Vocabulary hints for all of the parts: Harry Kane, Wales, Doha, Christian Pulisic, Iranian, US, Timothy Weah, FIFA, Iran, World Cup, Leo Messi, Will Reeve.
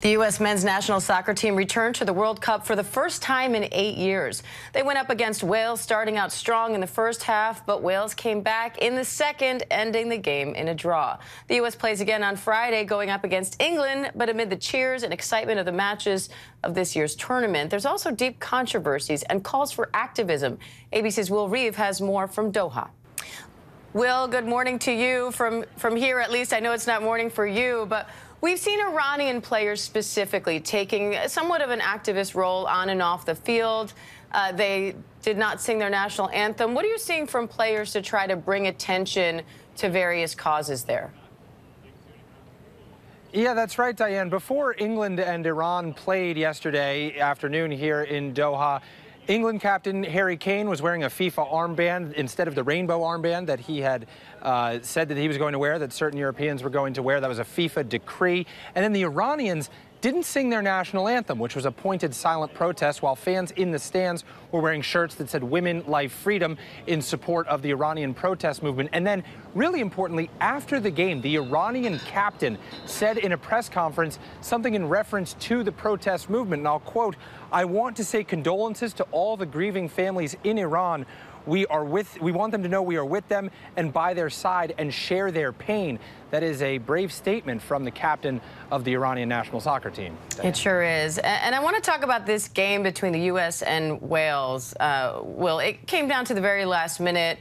The U.S. men's national soccer team returned to the World Cup for the first time in 8 years. They went up against Wales, starting out strong in the first half, but Wales came back in the second, ending the game in a draw. The U.S. plays again on Friday, going up against England, but amid the cheers and excitement of the matches of this year's tournament, there's also deep controversies and calls for activism. ABC's Will Reeve has more from Doha. Will, good morning to you from here, at least. I know it's not morning for you, but we've seen Iranian players specifically taking somewhat of an activist role on and off the field. They did not sing their national anthem. What are you seeing from players to try to bring attention to various causes there? Yeah, that's right, Diane. Before England and Iran played yesterday afternoon here in Doha, England captain Harry Kane was wearing a FIFA armband instead of the rainbow armband that he had said that he was going to wear, that certain Europeans were going to wear. That was a FIFA decree. And then the Iranians didn't sing their national anthem, which was a pointed silent protest, while fans in the stands were wearing shirts that said "Women, Life, Freedom" in support of the Iranian protest movement. And then, really importantly, after the game, the Iranian captain said in a press conference something in reference to the protest movement, and I'll quote, "I want to say condolences to all the grieving families in Iran. We want them to know we are with them and by their side and share their pain." That is a brave statement from the captain of the Iranian national soccer team. Diane. It sure is. And I want to talk about this game between the U.S. and Wales. Will, it came down to the very last minute.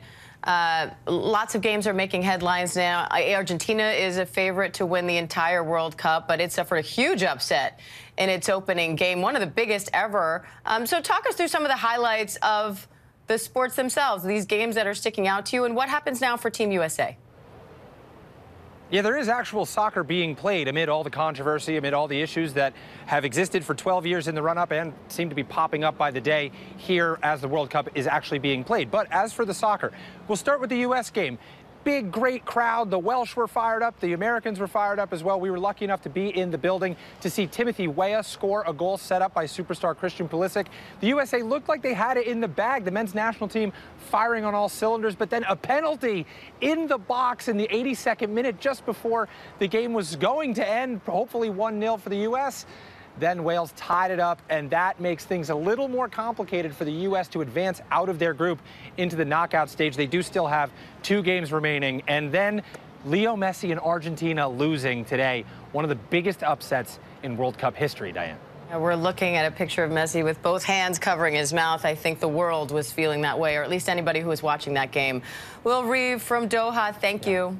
Lots of games are making headlines now. Argentina is a favorite to win the entire World Cup, but it suffered a huge upset in its opening game, one of the biggest ever. So talk us through some of the highlights of the sports themselves, these games that are sticking out to you, and what happens now for Team USA? Yeah, there is actual soccer being played amid all the controversy, amid all the issues that have existed for 12 years in the run-up and seem to be popping up by the day here as the World Cup is actually being played. But as for the soccer, we'll start with the U.S. game. Big, great crowd. The Welsh were fired up. The Americans were fired up as well. We were lucky enough to be in the building to see Timothy Weah score a goal set up by superstar Christian Pulisic. The USA looked like they had it in the bag. The men's national team firing on all cylinders, but then a penalty in the box in the 82nd minute just before the game was going to end, hopefully 1-0 for the U.S. Then Wales tied it up, and that makes things a little more complicated for the U.S. to advance out of their group into the knockout stage. They do still have 2 games remaining. And then Leo Messi and Argentina losing today, one of the biggest upsets in World Cup history, Diane. Yeah, we're looking at a picture of Messi with both hands covering his mouth. I think the world was feeling that way, or at least anybody who was watching that game. Will Reeve from Doha, thank you.